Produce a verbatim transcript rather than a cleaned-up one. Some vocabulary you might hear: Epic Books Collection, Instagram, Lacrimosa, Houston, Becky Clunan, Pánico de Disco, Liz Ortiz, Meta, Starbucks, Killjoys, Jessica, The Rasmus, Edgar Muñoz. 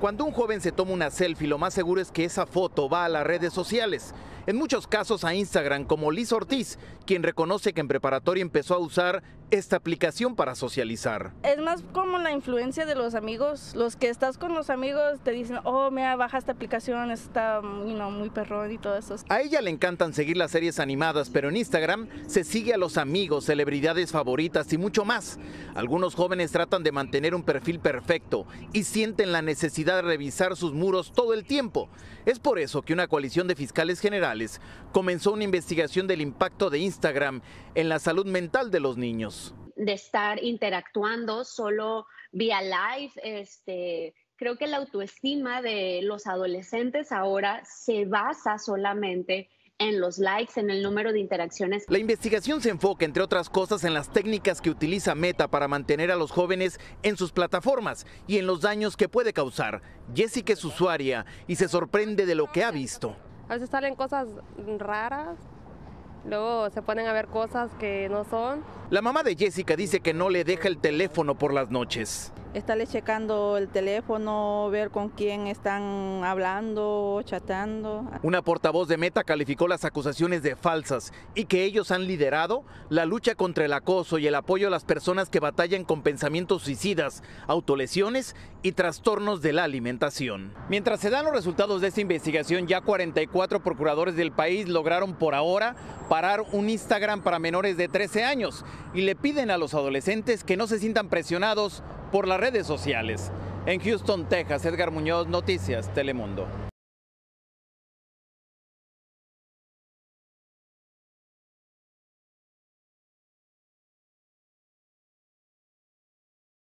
Cuando un joven se toma una selfie, lo más seguro es que esa foto va a las redes sociales. En muchos casos a Instagram, como Liz Ortiz, quien reconoce que en preparatoria empezó a usar esta aplicación para socializar. Es más como la influencia de los amigos. Los que estás con los amigos te dicen, oh, mira, baja esta aplicación, está you know, muy perrón y todo eso. A ella le encantan seguir las series animadas, pero en Instagram se sigue a los amigos, celebridades favoritas y mucho más. Algunos jóvenes tratan de mantener un perfil perfecto y sienten la necesidad de revisar sus muros todo el tiempo. Es por eso que una coalición de fiscales generales comenzó una investigación del impacto de Instagram en la salud mental de los niños. De estar interactuando solo vía live, este, creo que la autoestima de los adolescentes ahora se basa solamente en los likes, en el número de interacciones. La investigación se enfoca, entre otras cosas, en las técnicas que utiliza Meta para mantener a los jóvenes en sus plataformas y en los daños que puede causar. Jessica es usuaria y se sorprende de lo que ha visto. A veces salen cosas raras, luego se ponen a ver cosas que no son. La mamá de Jessica dice que no le deja el teléfono por las noches. Estarle checando el teléfono, ver con quién están hablando, chatando. Una portavoz de Meta calificó las acusaciones de falsas y que ellos han liderado la lucha contra el acoso y el apoyo a las personas que batallan con pensamientos suicidas, autolesiones y trastornos de la alimentación. Mientras se dan los resultados de esta investigación, ya cuarenta y cuatro procuradores del país lograron por ahora parar un Instagram para menores de trece años y le piden a los adolescentes que no se sientan presionados por las redes sociales. En Houston, Texas, Edgar Muñoz, Noticias Telemundo.